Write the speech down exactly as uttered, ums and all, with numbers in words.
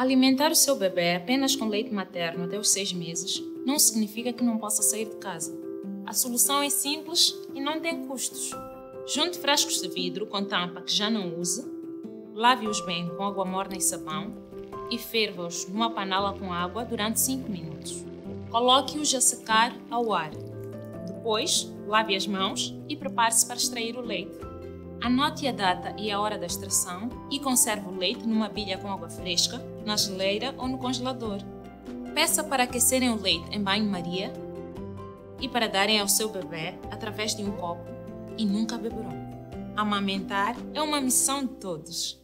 Alimentar o seu bebê apenas com leite materno até os seis meses não significa que não possa sair de casa. A solução é simples e não tem custos. Junte frascos de vidro com tampa que já não use, lave-os bem com água morna e sabão e ferva-os numa panela com água durante cinco minutos. Coloque-os a secar ao ar. Depois, lave as mãos e prepare-se para extrair o leite. Anote a data e a hora da extração e conserve o leite numa bilha com água fresca, na geleira ou no congelador. Peça para aquecerem o leite em banho-maria e para darem ao seu bebê através de um copo, e nunca beberão. Amamentar é uma missão de todos.